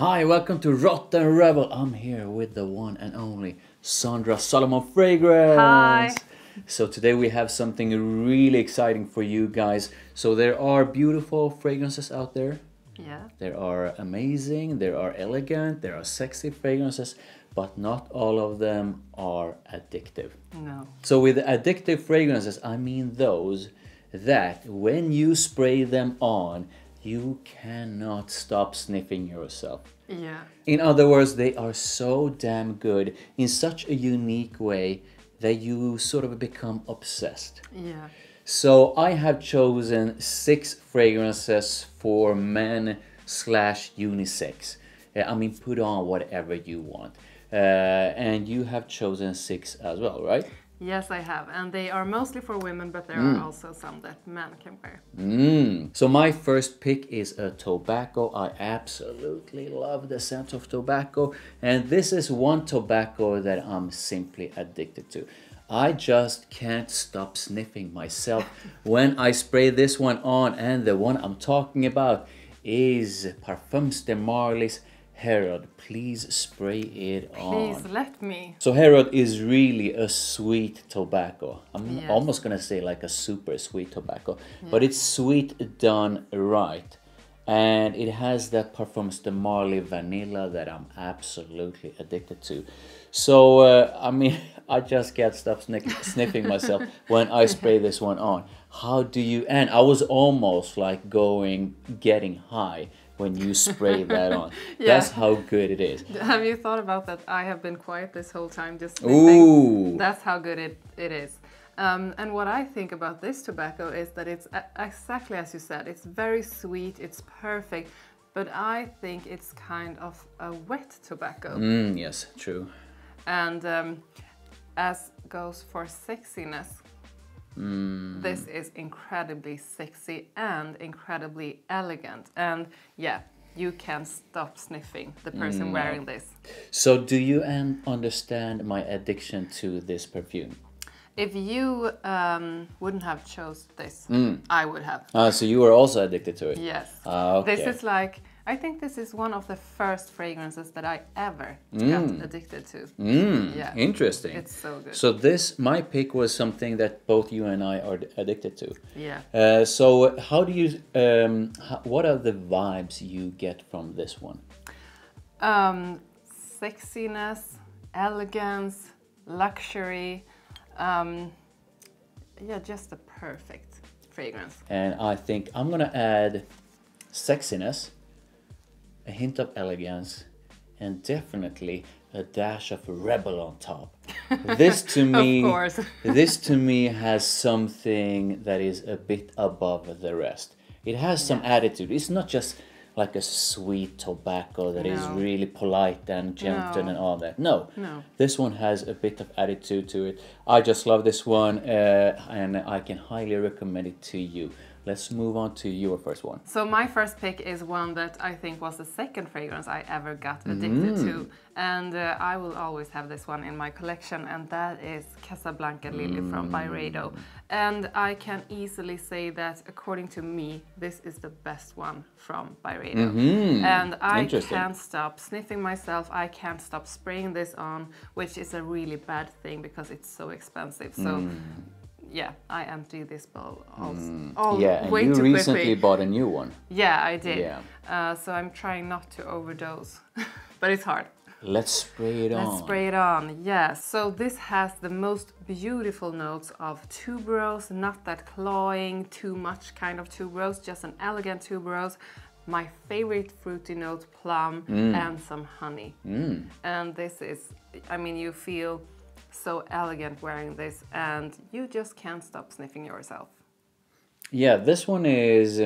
Hi, welcome to Rotten Rebel. I'm here with the one and only Sandra Solomon Fragrance. Hi. So today we have something really exciting for you guys. So there are beautiful fragrances out there. Yeah. There are amazing, there are elegant, there are sexy fragrances, but not all of them are addictive. No. So with addictive fragrances, I mean those that when you spray them on, you cannot stop sniffing yourself. Yeah. In other words, they are so damn good in such a unique way that you sort of become obsessed. Yeah. So I have chosen 6 fragrances for men / unisex. I mean, put on whatever you want. And you have chosen 6 as well, right? Yes, I have, and they are mostly for women, but there are also some that men can wear. So my first pick is a tobacco. I absolutely love the scent of tobacco, and this is one tobacco that I'm simply addicted to. I just can't stop sniffing myself when I spray this one on, and the one I'm talking about is Parfums de Marly's Herod. Please spray it on. Please let me. So Herod is really a sweet tobacco. I'm almost gonna say like a super sweet tobacco, but it's sweet done right. And it has that Parfums de Marly vanilla that I'm absolutely addicted to. So, I mean, I just can't stop sniffing myself when I spray this one on. How do you, and I was almost like getting high when you spray that on. That's how good it is. Have you thought about that? I have been quiet this whole time just sniffing. That's how good it is. And what I think about this tobacco is that it's exactly as you said. It's very sweet, it's perfect, but I think it's kind of a wet tobacco. Yes, true. And as goes for sexiness, this is incredibly sexy and incredibly elegant, and you can stop sniffing the person wearing this. So do you understand my addiction to this perfume? If you wouldn't have chose this, I would have. So you were also addicted to it? Yes. Okay. This is like, I think this is one of the first fragrances that I ever got addicted to. Yeah. Interesting. It's so good. So this, my pick was something that both you and I are addicted to. Yeah. So how do you, what are the vibes you get from this one? Sexiness, elegance, luxury, just the perfect fragrance. And I think I'm gonna add sexiness, a hint of elegance, and definitely a dash of rebel on top. This to me, of course. This to me has something that is a bit above the rest. It has some attitude. It's not just like a sweet tobacco that is really polite and gentle and all that. No, this one has a bit of attitude to it. I just love this one, and I can highly recommend it to you. Let's move on to your first one. So my first pick is one that I think was the second fragrance I ever got addicted to. And I will always have this one in my collection, and that is Casablanca Lily from Byredo. And I can easily say that, according to me, this is the best one from Byredo. And I can't stop sniffing myself, I can't stop spraying this on, which is a really bad thing because it's so expensive. So. Yeah, I emptied this bowl way too quickly. You recently bought a new one. Yeah, I did. Yeah. So I'm trying not to overdose, but it's hard. Let's spray it on. Let's spray it on, yes. So this has the most beautiful notes of tuberose, not that cloying, too much kind of tuberose, just an elegant tuberose. My favorite fruity note, plum, and some honey. And this is, I mean, you feel so elegant wearing this, and you just can't stop sniffing yourself. Yeah, this one is,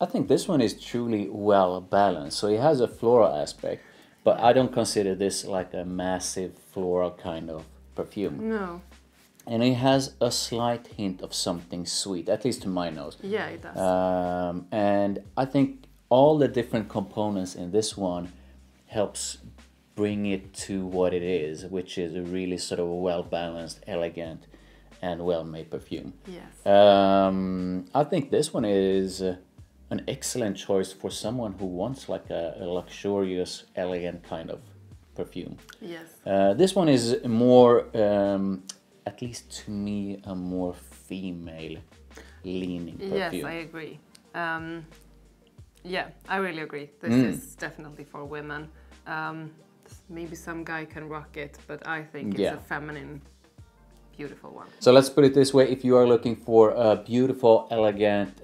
I think this one is truly well balanced. So it has a floral aspect, but I don't consider this like a massive floral kind of perfume. No. And it has a slight hint of something sweet, at least to my nose. Yeah, it does. And I think all the different components in this one helps bring it to what it is, which is a really sort of well-balanced, elegant, and well-made perfume. Yes. I think this one is an excellent choice for someone who wants like a luxurious, elegant kind of perfume. Yes. This one is more, at least to me, a more female-leaning perfume. Yes, I agree. Yeah, I really agree. This is definitely for women. Maybe some guy can rock it, but I think it's a feminine, beautiful one. So let's put it this way, if you are looking for a beautiful, elegant,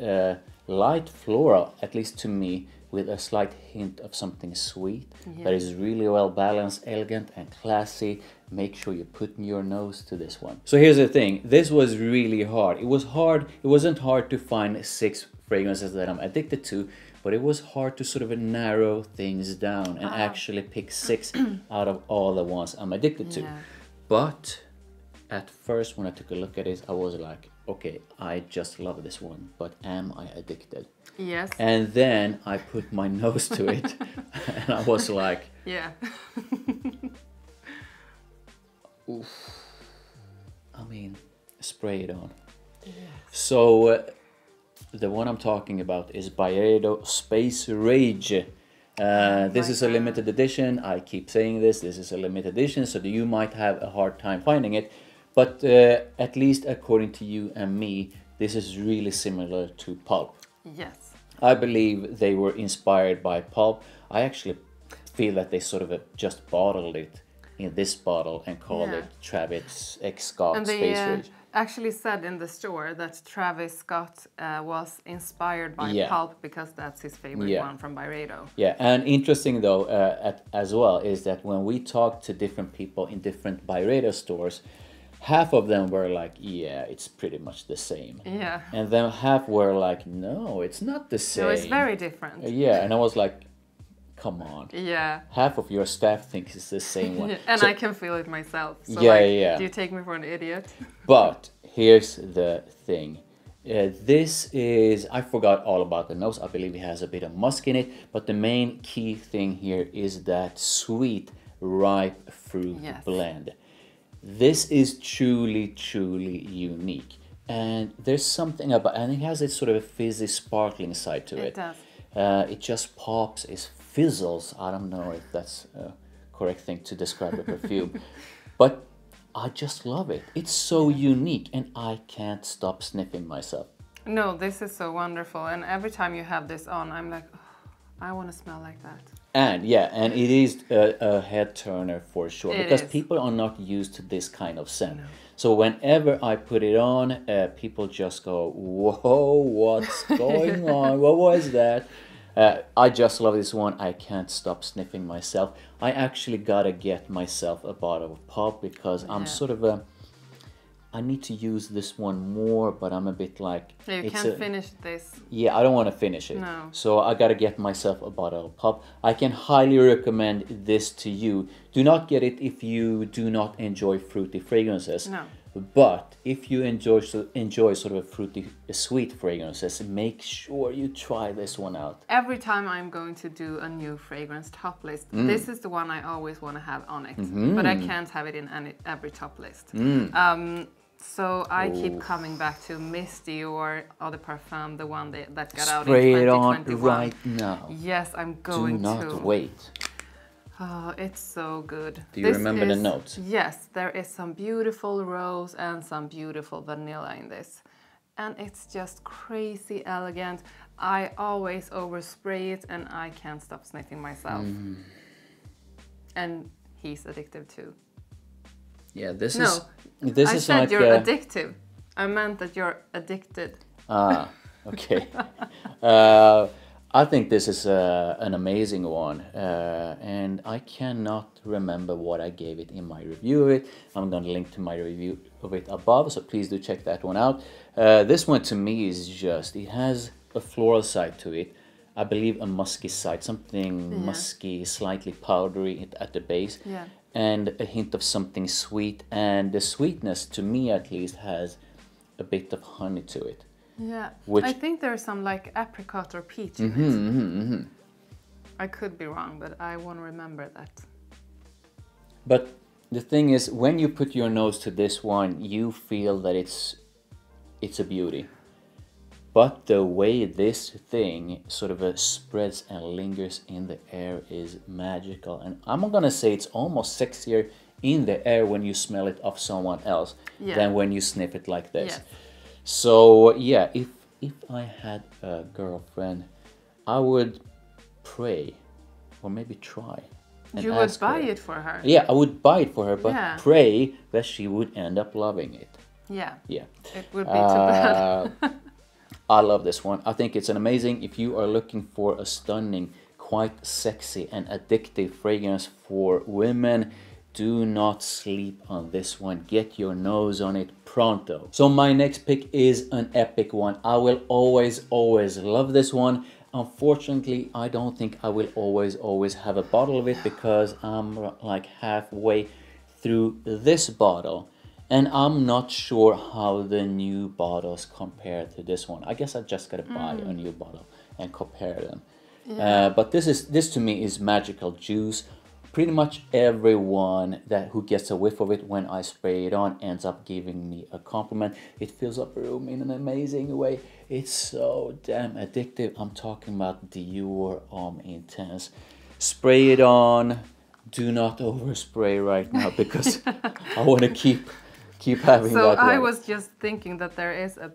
light floral, at least to me, with a slight hint of something sweet that is really well balanced, elegant and classy, make sure you put your nose to this one. So here's the thing, this was really hard. It was hard, it wasn't hard to find 6 fragrances that I'm addicted to, but it was hard to sort of narrow things down and actually pick 6 out of all the ones I'm addicted to. But at first when I took a look at it, I was like, okay, I just love this one, but am I addicted? Yes. And then I put my nose to it and I was like... Yeah. Oof. I mean, spray it on. Yes. So the one I'm talking about is Byredo Space Rage. This is a limited edition. I keep saying this. This is a limited edition, so you might have a hard time finding it. But at least according to you and me, this is really similar to Pulp. Yes. I believe they were inspired by Pulp. I actually feel that they sort of just bottled it in this bottle and called it Travis Scott Space Rage. Actually said in the store that Travis Scott was inspired by Pulp because that's his favorite one from Byredo. Yeah, and interesting though as well is that when we talked to different people in different Byredo stores, half of them were like, yeah, it's pretty much the same. Yeah. And then half were like, no, it's not the same. No, it's very different. Yeah, and I was like, come on. Yeah. Half of your staff thinks it's the same one. And so, I can feel it myself. So do you take me for an idiot? But here's the thing. This is, I forgot all about the nose. I believe it has a bit of musk in it. But the main key thing here is that sweet, ripe fruit blend. This is truly, truly unique. And there's something about, and it has this sort of a fizzy, sparkling side to it. It does. It just pops, it fizzles. I don't know if that's a correct thing to describe a perfume. But I just love it. It's so unique and I can't stop sniffing myself. No, this is so wonderful. And every time you have this on, I'm like, oh, I want to smell like that. And yeah, and it is a head turner for sure, because people are not used to this kind of scent. No. So whenever I put it on, people just go, whoa, what's going on? What was that? I just love this one. I can't stop sniffing myself. I actually gotta get myself a bottle of Pulp because I'm sort of a... I need to use this one more, but I'm a bit like... Yeah, you can't finish this. Yeah, I don't want to finish it. No. So I got to get myself a bottle of Pulp. I can highly recommend this to you. Do not get it if you do not enjoy fruity fragrances. No. But if you enjoy sort of fruity, sweet fragrances, make sure you try this one out. Every time I'm going to do a new fragrance top list, this is the one I always want to have on it. But I can't have it in every top list. So I keep coming back to Misty or Other Parfum, the one that got out in 2021. Spray it on right now. Yes, I'm going to. Do not wait. Oh, it's so good. Do you remember the notes? Yes, there is some beautiful rose and some beautiful vanilla in this. And it's just crazy elegant. I always overspray it and I can't stop sniffing myself. And he's addictive too. Yeah, this is... This is like you're addictive. I meant that you're addicted. Ah, okay. I think this is an amazing one. And I cannot remember what I gave it in my review of it. I'm going to link to my review of it above, so please do check that one out. This one to me is just, it has a floral side to it. I believe a musky side, something musky, slightly powdery at the base. Yeah. And a hint of something sweet, and the sweetness, to me at least, has a bit of honey to it. Yeah, which... I think there's some like apricot or peach in it. I could be wrong, but I want to remember that. But the thing is, when you put your nose to this one, you feel that it's a beauty. But the way this thing sort of spreads and lingers in the air is magical. And I'm gonna say it's almost sexier in the air when you smell it off someone else than when you sniff it like this. Yeah. So yeah, if I had a girlfriend, I would pray or maybe try. You would buy it for her. Yeah, I would buy it for her, but pray that she would end up loving it. Yeah, yeah, it would be too bad. I love this one. I think it's an amazing, if you are looking for a stunning, quite sexy and addictive fragrance for women, do not sleep on this one. Get your nose on it pronto. So my next pick is an epic one. I will always, always love this one. Unfortunately, I don't think I will always, always have a bottle of it because I'm like halfway through this bottle. And I'm not sure how the new bottles compare to this one. I guess I just gotta buy a new bottle and compare them. Yeah. But this to me is magical juice. Pretty much everyone who gets a whiff of it when I spray it on ends up giving me a compliment. It fills up a room in an amazing way. It's so damn addictive. I'm talking about Dior Homme Intense. Spray it on. Do not overspray right now because I want to keep having that. So I was just thinking that there is a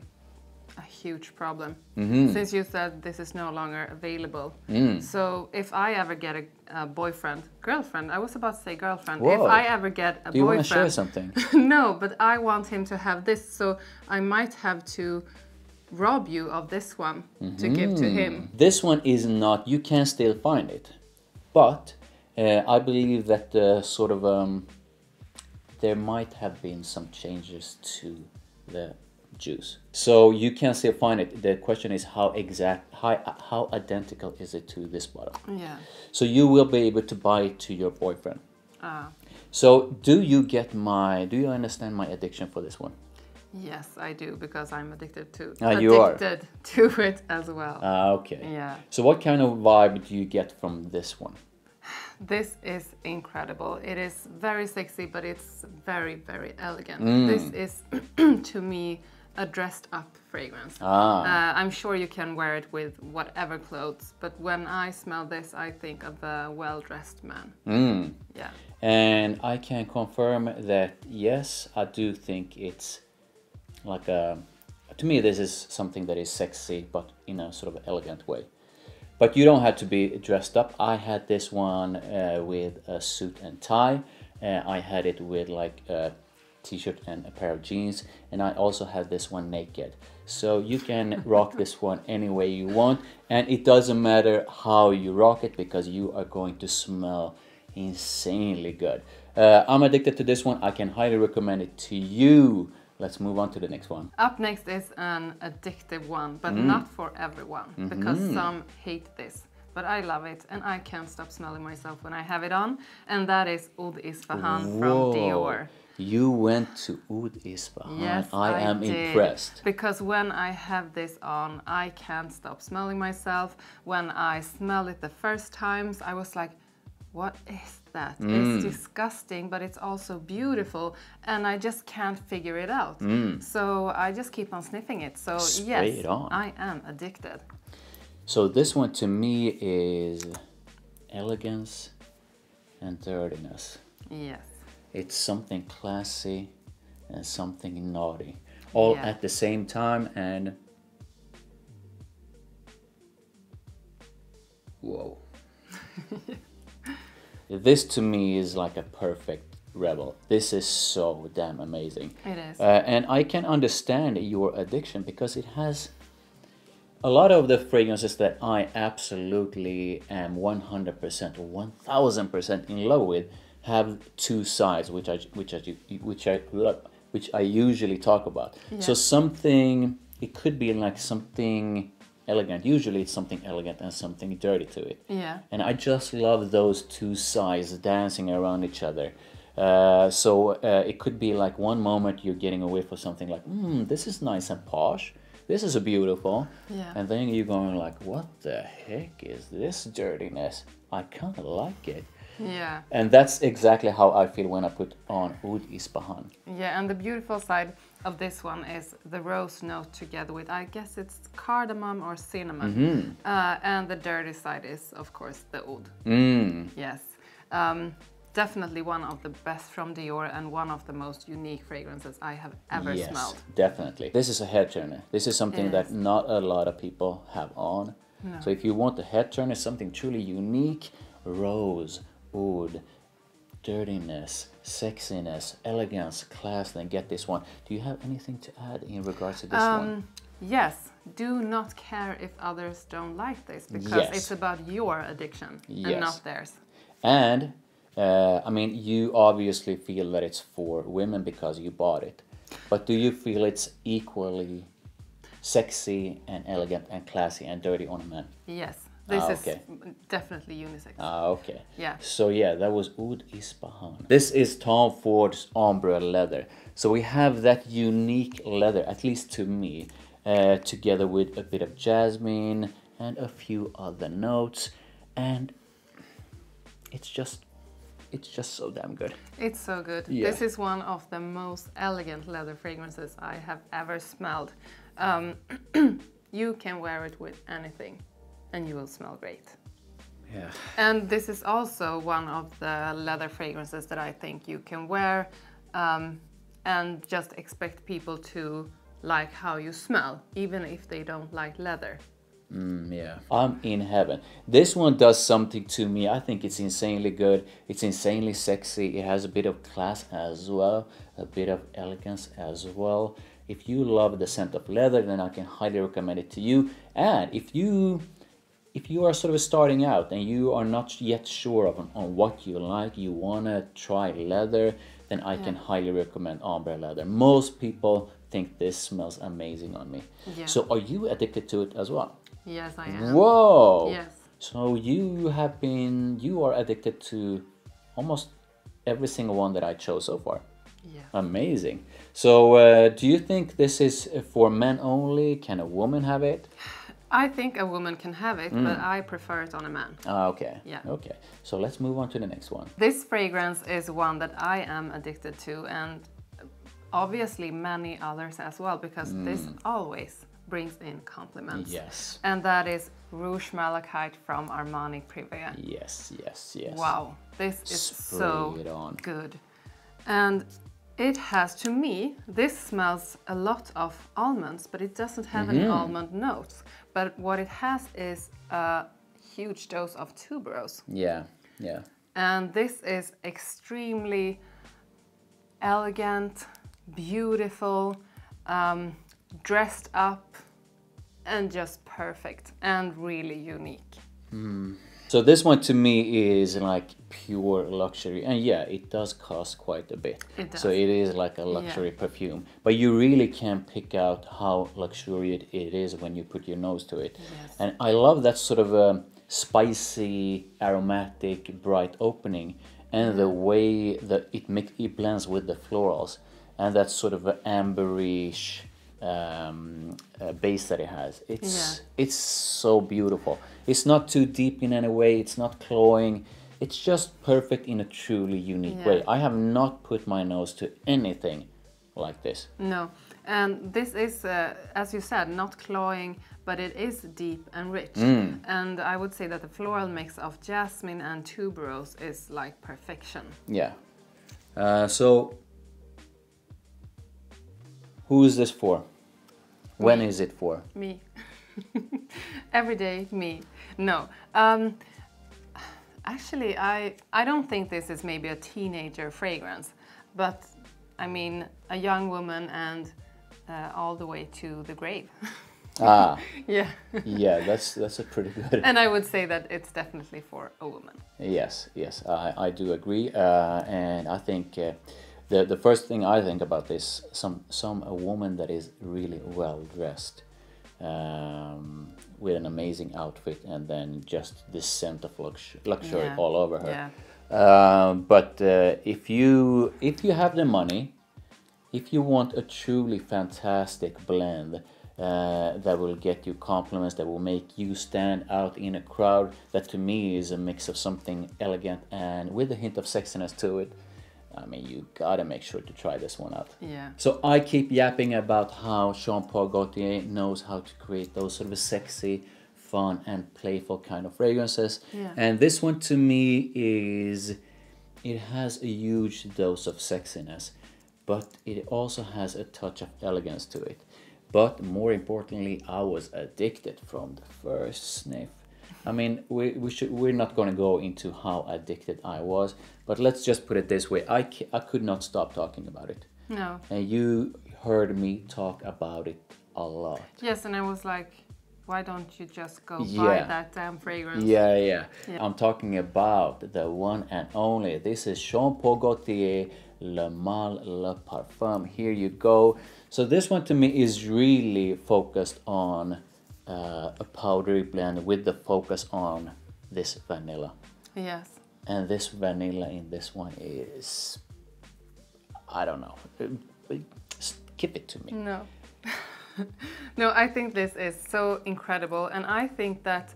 huge problem since you said this is no longer available. So if I ever get a girlfriend, I was about to say girlfriend. Whoa. If I ever get a boyfriend, do you want to share something? No, but I want him to have this, so I might have to rob you of this one to give to him. This one is not. You can still find it, but I believe that sort of there might have been some changes to the juice, so you can still find it. The question is how identical is it to this bottle? Yeah. So you will be able to buy it to your boyfriend. Ah. So do you understand my addiction for this one? Yes, I do, because I'm addicted to it as well. Okay. Yeah. So what kind of vibe do you get from this one? This is incredible. It is very sexy, but it's very, very elegant. This is, to me, a dressed-up fragrance. I'm sure you can wear it with whatever clothes, but when I smell this, I think of a well-dressed man. Yeah. And I can confirm that, yes, I do think it's like a... To me, this is something that is sexy, but in a sort of elegant way. But you don't have to be dressed up. I had this one with a suit and tie. I had it with like a t-shirt and a pair of jeans. And I also had this one naked. So you can rock this one any way you want. And it doesn't matter how you rock it because you are going to smell insanely good. I'm addicted to this one. I can highly recommend it to you. Let's move on to the next one. Up next is an addictive one, but not for everyone, because some hate this. But I love it, and I can't stop smelling myself when I have it on. And that is Oud Ispahan from Dior. You went to Oud Ispahan. Yes, I am impressed. Because when I have this on, I can't stop smelling myself. When I smell it the first times, I was like, what is that? It's disgusting, but it's also beautiful, and I just can't figure it out. So I just keep on sniffing it. So yes, I am addicted. So this one to me is elegance and dirtiness. Yes. It's something classy and something naughty, all at the same time, and... Whoa. This to me is like a perfect rebel. This is so damn amazing. It is. And I can understand your addiction because it has a lot of the fragrances that I absolutely am 100% or 1000% in love with have two sides, which I usually talk about. Yeah. So something, it could be like something elegant. Usually it's something elegant and something dirty to it. Yeah. And I just love those two sides dancing around each other. So it could be like one moment you're getting away for something like, this is nice and posh. This is beautiful. Yeah. And then you're going like, what the heck is this dirtiness? I kind of like it. Yeah. And that's exactly how I feel when I put on Oud Ispahan. Yeah, and the beautiful side of this one is the rose note together with, I guess it's cardamom or cinnamon. Mm-hmm. And the dirty side is, of course, the oud. Mm. Yes. Definitely one of the best from Dior and one of the most unique fragrances I have ever smelled. Yes, definitely. This is a head turner. This is something that not a lot of people have on. No. So if you want the head turner, something truly unique, rose, oud, dirtiness, sexiness, elegance, class, then get this one. Do you have anything to add in regards to this one? Yes, do not care if others don't like this, because it's about your addiction and not theirs. And I mean, you obviously feel that it's for women because you bought it, but do you feel it's equally sexy and elegant and classy and dirty on a man? Yes, this is definitely unisex. Okay. Yeah. So yeah, that was Oud Ispahan. This is Tom Ford's Ombré Leather. So we have that unique leather, at least to me, together with a bit of jasmine and a few other notes, and it's just so damn good. It's so good. Yeah. This is one of the most elegant leather fragrances I have ever smelled. You can wear it with anything and you will smell great. Yeah. And this is also one of the leather fragrances that I think you can wear and just expect people to like how you smell, even if they don't like leather. Yeah, I'm in heaven. This one does something to me. I think it's insanely good. It's insanely sexy. It has a bit of class as well, a bit of elegance as well. If you love the scent of leather, then I can highly recommend it to you. And if you are sort of starting out and you are not yet sure of on what you like, you wanna try leather, then I can highly recommend Ombré Leather. Most people think this smells amazing on me. Yeah. So are you addicted to it as well? Yes, I am. Whoa! Yes. So you are addicted to almost every single one that I chose so far. Yeah. Amazing. So do you think this is for men only? Can a woman have it? I think a woman can have it, but I prefer it on a man. Okay. Yeah. Okay. So let's move on to the next one. This fragrance is one that I am addicted to, and obviously many others as well, because this always brings in compliments. Yes. And that is Rouge Malachite from Armani Privé. Yes, yes, yes. Wow, this is so good. And it has, to me, this smells a lot of almonds, but it doesn't have any almond notes. But what it has is a huge dose of tuberose. Yeah, yeah. And this is extremely elegant, beautiful, dressed up, and just perfect and really unique. So this one to me is like pure luxury, and yeah, it does cost quite a bit. It does. So it is like a luxury perfume, but you really can pick out how luxuriant it is when you put your nose to it. Yes. And I love that sort of spicy, aromatic, bright opening, and the way that it blends with the florals, and that sort of amberish base that it has. It's so beautiful. It's not too deep in any way. It's not cloying. It's just perfect in a truly unique way. I have not put my nose to anything like this. No, and this is, as you said, not cloying, but it is deep and rich. And I would say that the floral mix of jasmine and tuberose is like perfection. Yeah. So who is this for? When is it for? Me. Every day, me. No. Actually, I don't think this is maybe a teenager fragrance, but I mean a young woman and all the way to the grave. Ah. Yeah. Yeah, that's a pretty good. And I would say that it's definitely for a woman. Yes, yes, I do agree, and I think. The first thing I think about this, a woman that is really well dressed, with an amazing outfit, and then just this scent of luxury all over her. Yeah. But if you have the money, if you want a truly fantastic blend that will get you compliments, that will make you stand out in a crowd, that to me is a mix of something elegant and with a hint of sexiness to it. I mean, you gotta make sure to try this one out. Yeah. So I keep yapping about how Jean-Paul Gaultier knows how to create those sort of sexy, fun, and playful kind of fragrances. Yeah. And this one to me is, it has a huge dose of sexiness, but it also has a touch of elegance to it. But more importantly, I was addicted from the first sniff. I mean, we're not going to go into how addicted I was, but let's just put it this way. I could not stop talking about it. No. And you heard me talk about it a lot. Yes, and I was like, why don't you just go buy that damn fragrance? Yeah. I'm talking about the one and only. This is Jean-Paul Gaultier Le Male Le Parfum. Here you go. So this one to me is really focused on a powdery blend with the focus on this vanilla. Yes. And this vanilla in this one is, I don't know, give it to me. No. No, I think this is so incredible, and I think that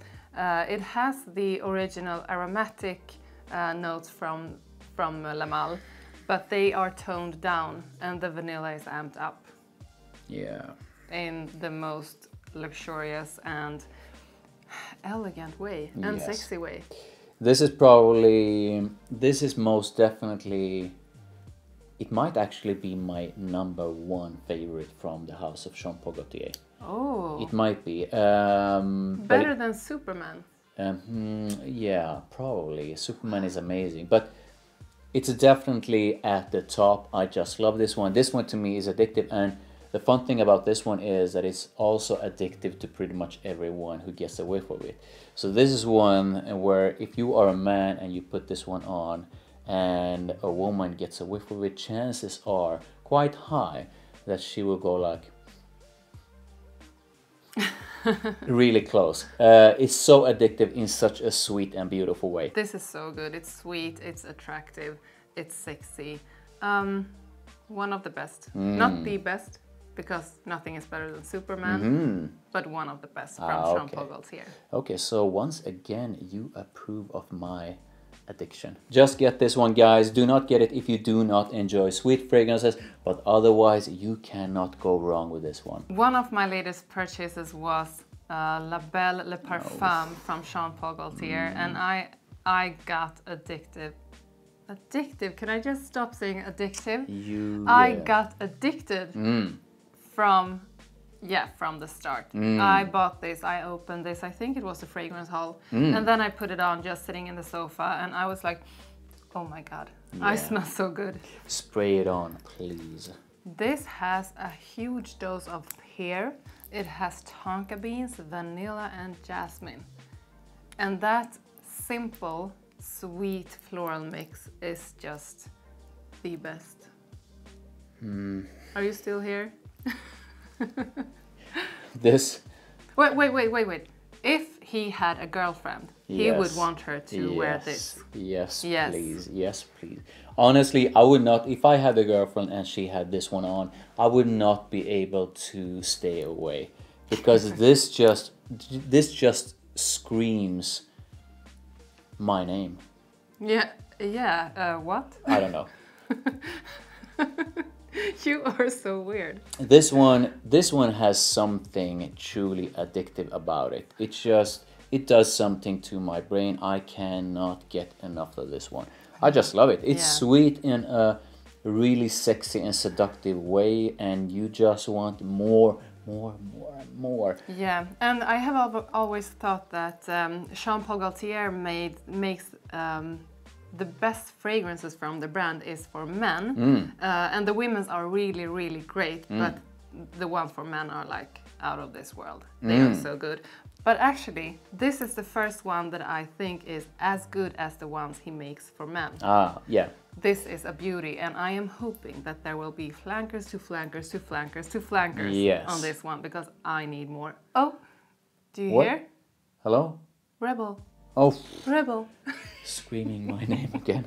it has the original aromatic notes from Le Male, but they are toned down and the vanilla is amped up. Yeah. In the most luxurious and elegant way, and sexy way. This is probably, this is most definitely, it might actually be my #1 favorite from the house of Jean-Paul Gaultier. Oh. It might be. Better than Superman. Yeah, probably. Superman is amazing, but it's definitely at the top. I just love this one. This one to me is addictive, and the fun thing about this one is that it's also addictive to pretty much everyone who gets away from it. So this is one where if you are a man and you put this one on and a woman gets away from it, chances are quite high that she will go like really close. It's so addictive in such a sweet and beautiful way. This is so good. It's sweet, it's attractive, it's sexy. One of the best, not the best, because nothing is better than Superman, but one of the best from Jean-Paul Gaultier. Okay, so once again, you approve of my addiction. Just get this one, guys. Do not get it if you do not enjoy sweet fragrances, but otherwise you cannot go wrong with this one. One of my latest purchases was La Belle Le Parfum from Jean-Paul Gaultier, and I got addicted. Addictive, can I just stop saying addictive? I got addicted from the start. I bought this, I opened this, I think it was the fragrance haul, and then I put it on just sitting in the sofa, and I was like, oh my god, I smell so good. Spray it on, please. This has a huge dose of pear, it has tonka beans, vanilla and jasmine. And that simple, sweet floral mix is just the best. Are you still here? This... Wait. If he had a girlfriend, he would want her to wear this. Yes, please. Yes, please. Honestly, I would not, if I had a girlfriend and she had this one on, I would not be able to stay away. Because this just screams my name. What? I don't know. You are so weird. This one has something truly addictive about it. It just, it does something to my brain. I cannot get enough of this one. I just love it. It's sweet in a really sexy and seductive way, and you just want more. Yeah, and I have always thought that Jean-Paul Gaultier makes the best fragrances from the brand is for men, and the women's are really, really great, but the ones for men are like out of this world. They are so good. But actually, this is the first one that I think is as good as the ones he makes for men. This is a beauty, and I am hoping that there will be flankers to flankers to flankers to flankers on this one, because I need more. Oh, do you hear? Hello? Rebel. Oh. Rebel. Screaming my name again.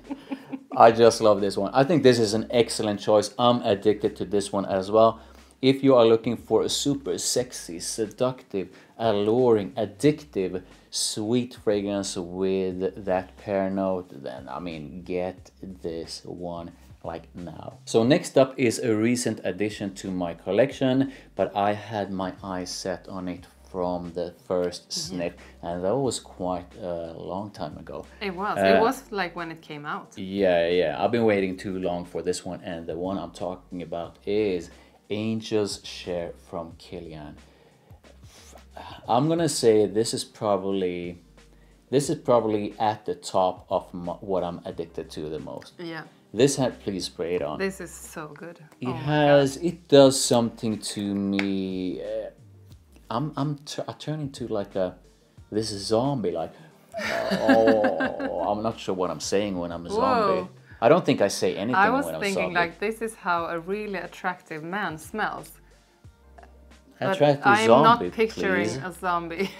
I just love this one. I think this is an excellent choice. I'm addicted to this one as well. If you are looking for a super sexy, seductive, alluring, addictive, sweet fragrance with that pear note, then I mean, get this one like now. So next up is a recent addition to my collection, but I had my eyes set on it from the first snip, and that was quite a long time ago. It was like when it came out. Yeah, yeah, I've been waiting too long for this one, and the one I'm talking about is Angel's Share from Kilian. I'm gonna say this is probably at the top of what I'm addicted to the most. Yeah. This had Please Spray It On. This is so good. It it does something to me. I turn into like this zombie, like, oh, I'm not sure what I'm saying when I'm a zombie. Whoa. I don't think I say anything when I'm zombie. I was thinking like, this is how a really attractive man smells. Attractive zombie, I'm not picturing a zombie.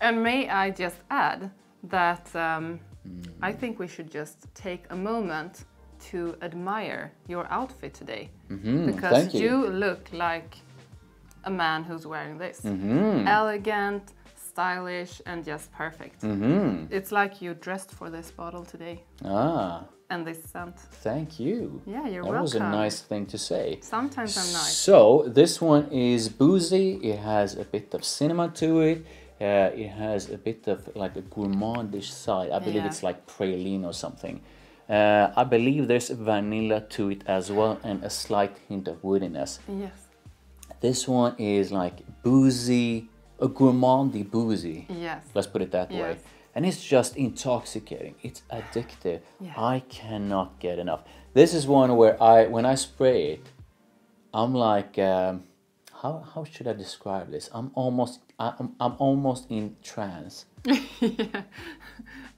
And may I just add that I think we should just take a moment to admire your outfit today. Because you look like a man who's wearing this. Elegant, stylish, and just perfect. It's like you dressed for this bottle today. Ah. And this scent. Thank you. Yeah, you're welcome. That was a nice thing to say. Sometimes I'm nice. So this one is boozy. It has a bit of cinema to it. It has a bit of like a gourmandish side. I believe it's like praline or something. I believe there's vanilla to it as well, and a slight hint of woodiness. Yes. This one is like boozy, a gourmandy boozy. Yes. Let's put it that way. And it's just intoxicating. It's addictive. Yeah. I cannot get enough. This is one where when I spray it, I'm like, how should I describe this? I'm almost in trance.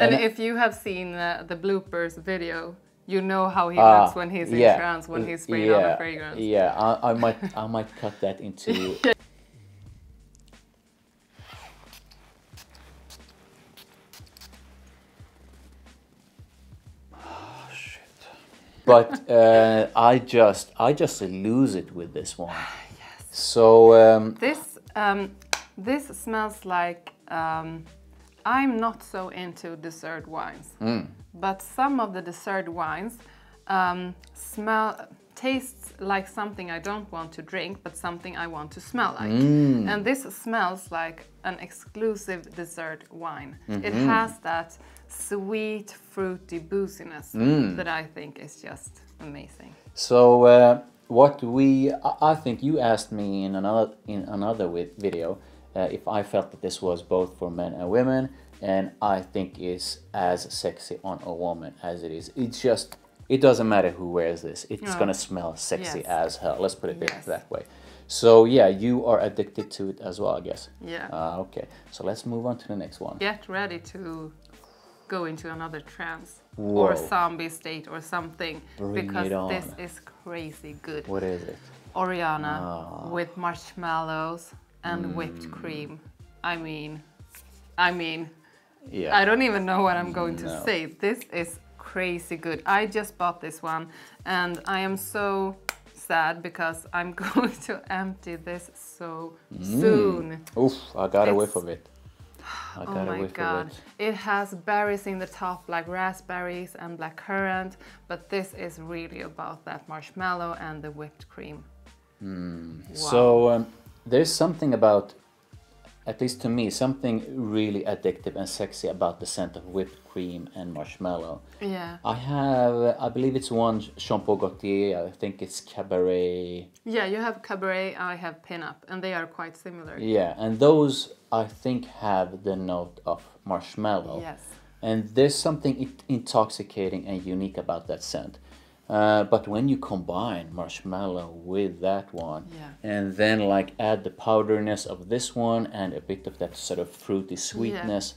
And if you have seen the bloopers video, you know how he looks when he's in trance, when he's spraying on the fragrance. Yeah, I might cut that into... Oh, shit. But I just lose it with this one. Yes. So... this smells like... I'm not so into dessert wines, but some of the dessert wines tastes like something I don't want to drink, but something I want to smell like. And this smells like an exclusive dessert wine. It has that sweet, fruity booziness that I think is just amazing. So I think you asked me in another video, if I felt that this was both for men and women, and I think it's as sexy on a woman as it is. It's just, it doesn't matter who wears this. It's gonna smell sexy as hell. Let's put it that way. So yeah, you are addicted to it as well, I guess. Yeah. Okay, so let's move on to the next one. Get ready to go into another trance or zombie state or something. Bring it on. This is crazy good. What is it? Oriana with marshmallows and whipped cream. I mean, yeah. I don't even know what I'm going to say. This is crazy good. I just bought this one, and I am so sad because I'm going to empty this so soon. Oof, I got a whiff of it. Oh my God, it has berries in the top, like raspberries and blackcurrant, but this is really about that marshmallow and the whipped cream. Wow. So, there's something about, at least to me, something really addictive and sexy about the scent of whipped cream and marshmallow. Yeah. I believe it's one Jean-Paul Gaultier, I think it's Cabaret. Yeah, you have Cabaret, I have Pinup, and they are quite similar. Yeah, and those, I think, have the note of marshmallow. Yes. And there's something intoxicating and unique about that scent. But when you combine marshmallow with that one, and then like add the powderiness of this one and a bit of that sort of fruity sweetness,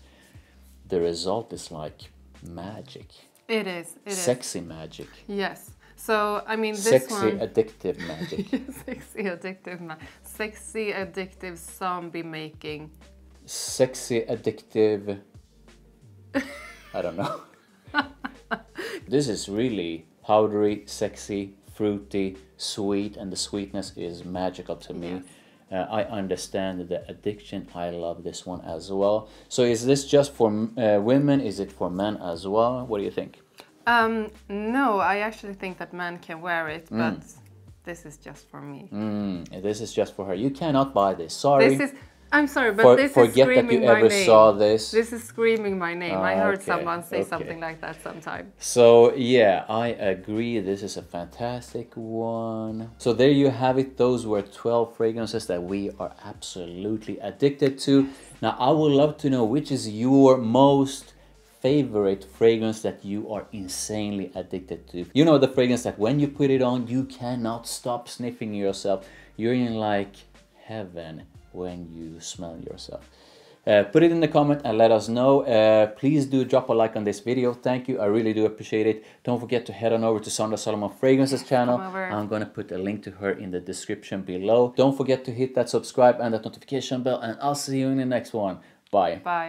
the result is like magic. It is. Sexy magic. Yes. So, I mean, addictive magic. Sexy, addictive magic. Sexy, addictive zombie making. Sexy, addictive... I don't know. This is really... powdery, sexy, fruity, sweet, and the sweetness is magical to me. I understand the addiction. I love this one as well. So is this just for women? Is it for men as well? What do you think? No, I actually think that men can wear it, but this is just for me. This is just for her. You cannot buy this. Sorry. This is, I'm sorry, but this is screaming my name. Forget that you ever saw this. This is screaming my name. I heard someone say something like that sometime. So yeah, I agree. This is a fantastic one. So there you have it. Those were 12 fragrances that we are absolutely addicted to. Now, I would love to know which is your most favorite fragrance that you are insanely addicted to. You know, the fragrance that when you put it on, you cannot stop sniffing yourself. You're in like heaven when you smell yourself. Put it in the comment and let us know. Please do drop a like on this video. Thank you. I really do appreciate it. Don't forget to head on over to Sandra Solomon Fragrances channel. I'm going to put a link to her in the description below. Don't forget to hit that subscribe and that notification bell, and I'll see you in the next one. Bye. Bye.